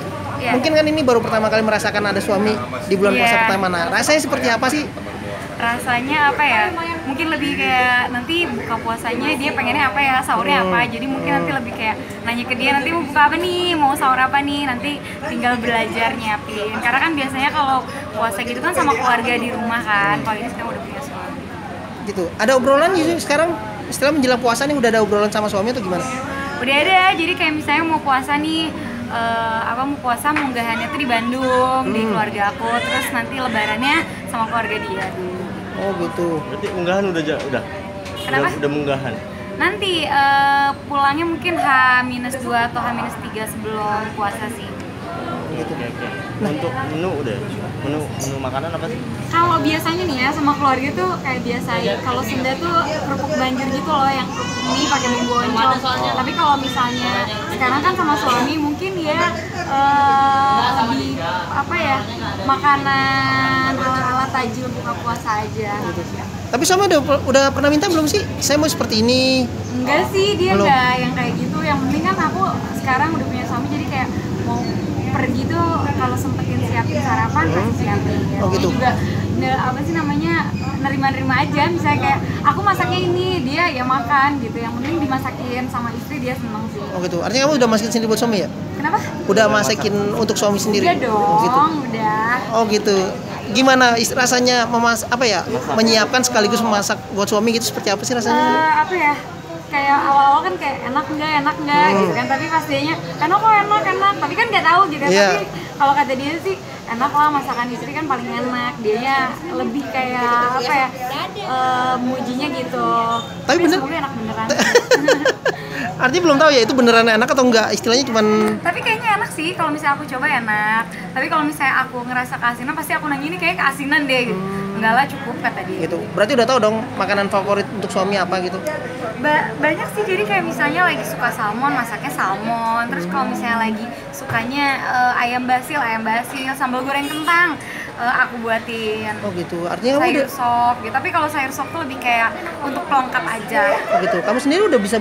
sendiri, mungkin kan ini baru pertama kali merasakan ada suami di bulan puasa pertama. Nah, rasanya seperti apa sih? Rasanya apa ya, mungkin lebih kayak nanti buka puasanya dia pengennya apa ya, sahurnya apa, jadi mungkin nanti lebih kayak nanya ke dia nanti mau buka apa nih, mau sahur apa nih, nanti tinggal belajar nyiapin. Karena kan biasanya kalau puasa gitu kan sama keluarga di rumah kan, kalau ini sekarang udah punya suami gitu. Ada obrolan gitu sekarang, setelah menjelang puasa nih udah ada obrolan sama suami atau gimana? Udah ada, jadi kayak misalnya mau puasa nih, mau puasa munggahannya tuh di Bandung, di keluarga aku, terus nanti lebarannya sama keluarga dia dulu. Oh gitu. Berarti unggahan udah. Kenapa? Udah munggahan. Nanti pulangnya mungkin H-2 atau H-3 sebelum puasa sih. Gitu. Oke. Nah. Untuk menu udah. Menu makanan apa sih? Kalau biasanya nih ya sama keluarga tuh kayak biasa ya. Kalau Sunda tuh kerupuk banjir gitu loh, yang ini pakai bumbu oncom. Tapi kalau misalnya sekarang kan sama suami mungkin ya lebih makanan ala-ala tajil buka puasa aja. Tapi sama udah pernah minta belum sih? Saya mau seperti ini. Enggak sih, dia enggak yang kayak gitu. Yang penting kan aku sekarang udah punya suami, jadi kayak mau pergi tuh kalau sempetin siapin sarapan pasti siapin. Oh gitu. Juga nerima-nerima aja, misalnya kayak aku masaknya ini, dia ya makan gitu. Yang penting dimasakin sama istri, dia seneng sih. Oh gitu. Artinya kamu udah masakin sendiri buat suami ya? Kenapa? Udah masakin untuk suami sendiri. Udah dong, gitu. Udah. Oh gitu. Gimana rasanya menyiapkan sekaligus memasak buat suami gitu, seperti apa sih rasanya? Kayak awal-awal kan kayak enak nggak gitu kan, tapi pastinya karena kok enak tapi kan nggak tahu gitu. Tapi kalau kata dia sih enak lah, masakan istri kan paling enak, dianya lebih kayak mujinya gitu. Tapi sebenarnya enak beneran. Artinya belum tahu ya itu beneran enak atau enggak, istilahnya cuman. Tapi kayaknya enak sih, kalau misalnya aku coba enak. Tapi kalau misalnya aku ngerasa keasinan, pasti aku nanya ini kayak keasinan deh gitu. Enggak lah, cukup kata dia. Gitu. Berarti udah tahu dong makanan favorit untuk suami apa gitu? Banyak sih, jadi kayak misalnya lagi suka salmon, masaknya salmon. Terus kalau misalnya lagi sukanya ayam basil, sambal goreng kentang, aku buatin. Oh gitu. Artinya sayur sop gitu. Tapi kalau sayur sop tuh lebih kayak untuk pelengkap aja. Oh gitu. Kamu sendiri udah bisa